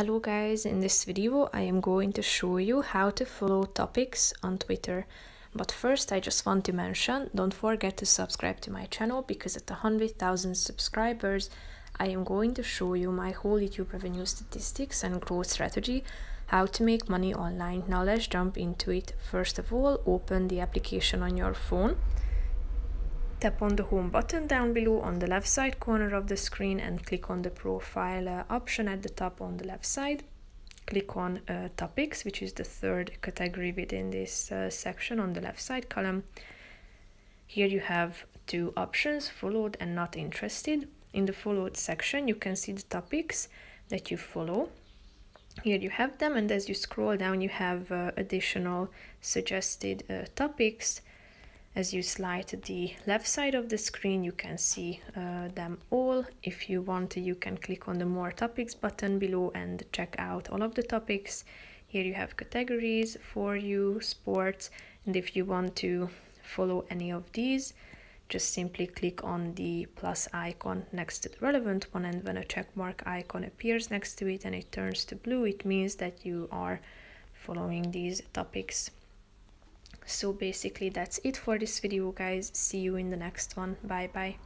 Hello guys, in this video I am going to show you how to follow topics on Twitter. But first I just want to mention, don't forget to subscribe to my channel, because at 100,000 subscribers I am going to show you my whole YouTube revenue statistics and growth strategy, how to make money online. Now let's jump into it. First of all, open the application on your phone. Tap on the home button down below on the left side corner of the screen and click on the profile option at the top on the left side. Click on topics, which is the third category within this section on the left side column. Here you have two options, followed and not interested. In the followed section you can see the topics that you follow. Here you have them, and as you scroll down you have additional suggested topics. As you slide to the left side of the screen, you can see them all. If you want to, you can click on the More Topics button below and check out all of the topics. Here you have categories, For You, Sports, and if you want to follow any of these, just simply click on the plus icon next to the relevant one, and when a checkmark icon appears next to it and it turns to blue, it means that you are following these topics. So basically that's it for this video guys, see you in the next one, bye bye.